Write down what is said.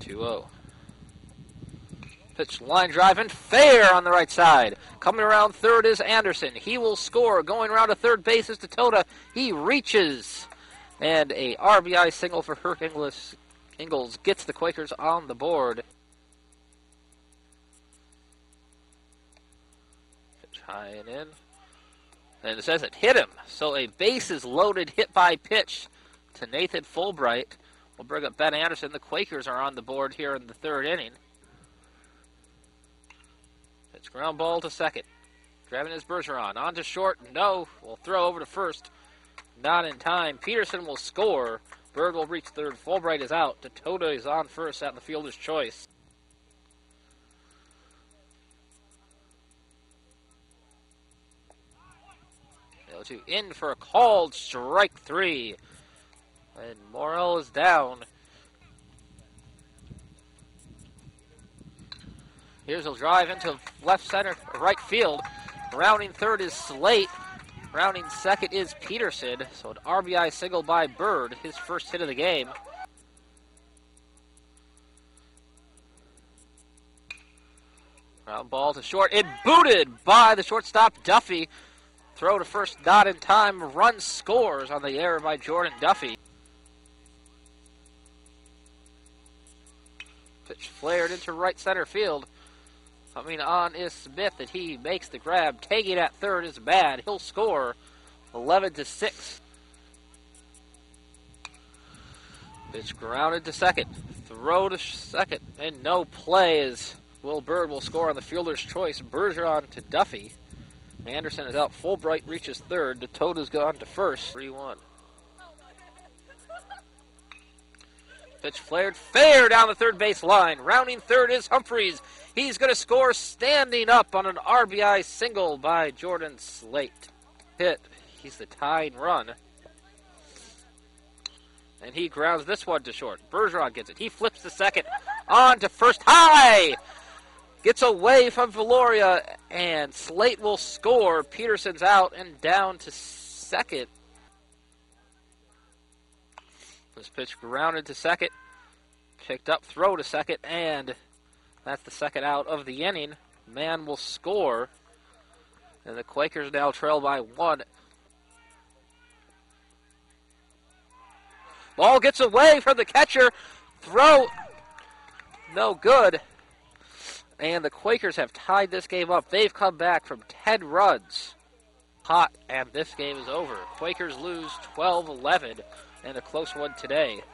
2-0. Pitch, line drive, and fair on the right side. Coming around third is Anderson. He will score. Going around to third base is Ditota. He reaches. And a RBI single for Herc Ingels gets the Quakers on the board. Pitch high and in. And it says it hit him. So a bases loaded hit by pitch to Nathan Fulbirght. We'll bring up Ben Anderson. The Quakers are on the board here in the third inning. It's ground ball to second. Driving is Bergeron. On to short. No. We'll throw over to first. Not in time. Peterson will score. Byrd will reach third. Fulbirght is out. Ditota is on first. Out in the fielder's choice. Two in for a called strike three. And Morrell is down. Here's a drive into left center, right field. Rounding third is Slate. Rounding second is Peterson. So an RBI single by Byrd, his first hit of the game. Ground ball to short. It booted by the shortstop Duffy. Throw to first, not in time. Run scores on the error by Jordan Duffy. Pitch flared into right center field. On is Smith, and he makes the grab. Taking at third is bad. He'll score 11-6. It's grounded to second. Throw to second, and no play as Will Byrd will score on the fielder's choice. Bergeron to Duffy. Anderson is out. Fulbirght reaches third. Datota's gone to first. 3-1. Pitch flared fair down the third base line. Rounding third is Humphreys. He's going to score standing up on an RBI single by Jordan Slate. Hit. He's the tying run. And he grounds this one to short. Bergeron gets it. He flips to second. On to first. High! Gets away from Veloria. And Slate will score. Peterson's out and down to second. This pitch grounded to second, picked up, throw to second, and that's the second out of the inning. Mann will score, and the Quakers now trail by one. Ball gets away from the catcher, throw, no good, and the Quakers have tied this game up. They've come back from 10 runs, hot, and this game is over. Quakers lose 12-11. And a close one today.